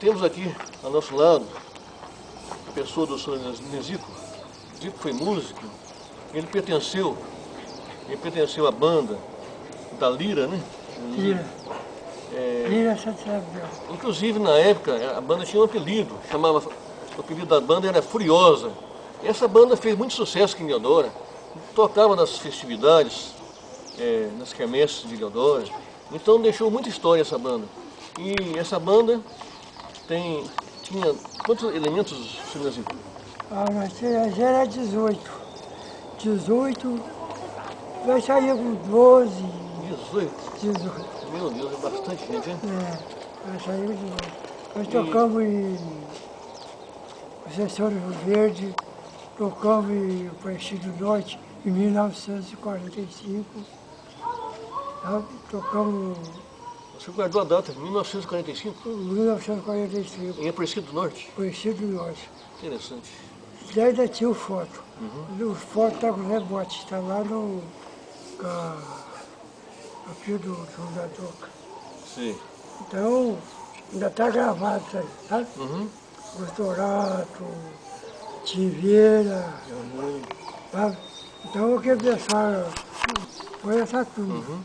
Temos aqui ao nosso lado a pessoa do senhor Nenzico. Nenzico foi músico, ele pertenceu à banda da Lira, né? Lira. Lira Santiago. Inclusive, na época, a banda tinha um apelido, o apelido da banda era Furiosa. Essa banda fez muito sucesso aqui em Heliodora, tocava nas festividades, nas quermesses de Heliodora, então deixou muita história essa banda. E essa banda tinha quantos elementos, senhor Nenzico? Ah, mas já era 18, nós saímos com 12. 18? Meu Deus, é bastante gente, hein? É, nós saímos de 18. Nós tocamos em Sessão Rio Verde, tocamos em Paixinho do Norte em 1945, tocamos... Você guardou a data, 1945? 1945. Em Aparecido do Norte? Aparecido do Norte. Interessante. E ainda tinha o foto. Uhum. O foto está com o Zé Bote, está lá no... no Tio Zezé da Troca. Sim. Então, ainda está gravado isso aí, sabe? Uhum. Gostorato, Vieira, sabe? Então, o que pensaram foi essa turma. Uhum.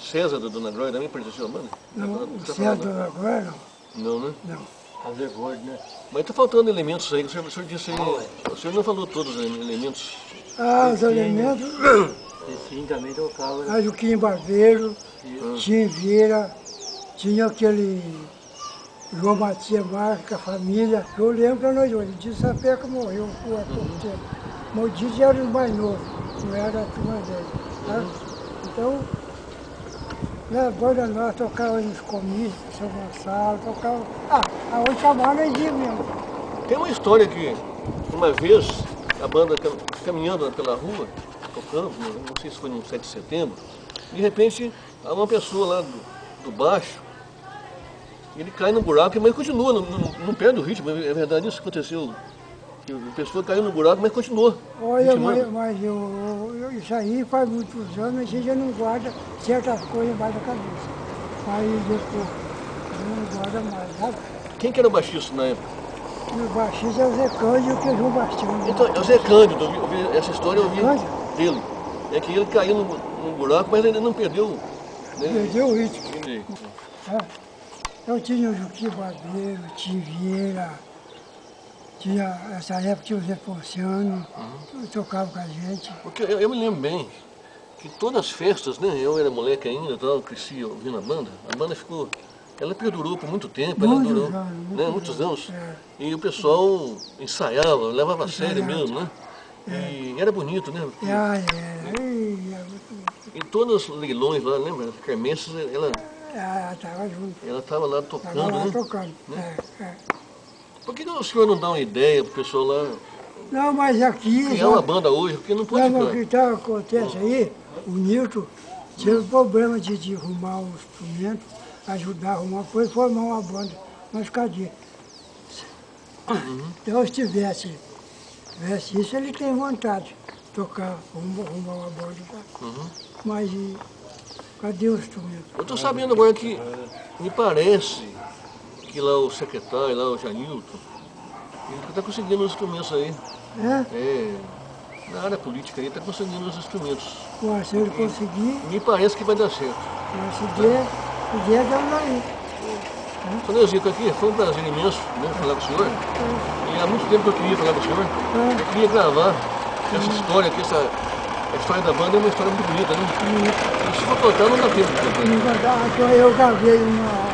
César da Dona Góia também pertenceu à banda? Não, César da Dona Góia não. Não, né? Não. Fazer gordo, né? Mas está faltando elementos aí, o senhor disse aí, o senhor não falou todos os elementos. Ah, os elementos? Esse também tocava. Ah, Joaquim Barbeiro, tinha Vieira, tinha aquele João Matias Márquez, a família. Eu lembro que nós hoje, o Tio Sapeca morreu há pouco tempo. Mas o Tio era o mais novo, não era a turma dele, tá? Então, na banda nós tocava nos comícios, São Gonçalo, tocava... Ah, aonde chamava nós ia mesmo. Tem uma história que, uma vez, a banda caminhando pela rua, tocando, não sei se foi no 7 de setembro, de repente, uma pessoa lá do baixo, ele cai no buraco, mas continua, não perde o ritmo, é verdade isso que aconteceu. A pessoa caiu no buraco, mas continuou. Olha, mas isso aí faz muitos anos, a gente já não guarda certas coisas embaixo da cabeça. Mas depois, não guarda mais, sabe? Quem que era o baixista na época? O baixista é o Zé Cândido, que é o João Baixista. Então, é o Zé Cândido, essa história eu vi dele. É que ele caiu no buraco, mas ele não perdeu. Né? Perdeu o ritmo. Eu tinha o Joaquim Barbeiro, tinha Vieira. Tinha, nessa época tinha o Zé Porciano, tocava com a gente. Porque eu me lembro bem que todas as festas, né, eu era moleque ainda, eu crescia ouvindo a banda. A banda ficou, ela perdurou por muito tempo, muitos anos. É. E o pessoal ensaiava, levava a sério mesmo, né? É. E era bonito, né? Porque, e todos os leilões lá, lembra? As quermesses, ela estava junto. Ela estava lá tocando, Por que o senhor não dá uma ideia para o pessoal lá? Não, mas aqui... Criar uma banda hoje, porque não pode... Não, mas o que acontece aí, o Nilton tinha um problema de arrumar o instrumento, ajudar a arrumar, foi formar uma banda, mas cadê? Então, se tivesse isso, ele tem vontade de tocar, arrumar uma banda. Mas cadê o instrumento? Eu estou sabendo agora que, me parece, que lá o secretário, lá o Janilton, ele está conseguindo os instrumentos aí. É? É. Na área política aí está conseguindo os instrumentos. Pô, se ele conseguir... Me parece que vai dar certo. Se der, dá um daí. Senhor Nenzico, aqui foi um prazer imenso, né, falar com o senhor. E há muito tempo que eu queria falar com o senhor. Eu queria gravar essa história aqui, a história da banda é uma história muito bonita, né? Se for contar, não dá tempo. Eu gravei uma...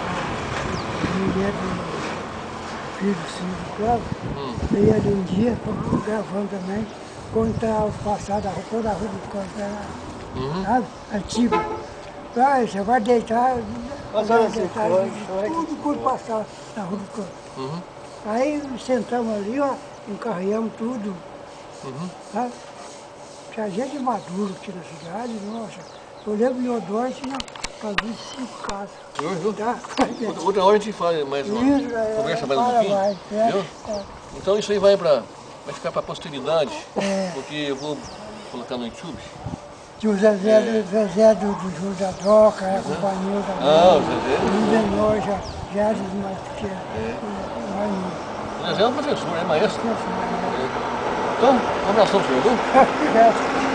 Fiz o sino do veio ali um dia, gravando também, contra o passado, toda a rua do canto, antiga. Ah, você vai deitar, tudo passava na rua do canto. Aí sentamos ali, ó, encarreamos tudo, sabe? Tinha gente madura aqui na cidade, nossa. Eu lembro de Odonte, fazia 5 casas. Tá? Outra hora a gente fala mais uma. Conversa mais um pouquinho. Então isso aí vai ficar para a posteridade, porque eu vou colocar no YouTube. Tio Zezé do Júlio da Troca, acompanhou também. Ah, o Zezé. Jésus Marcos. Zezé é o professor, é maestro. Então, um abração, senhor.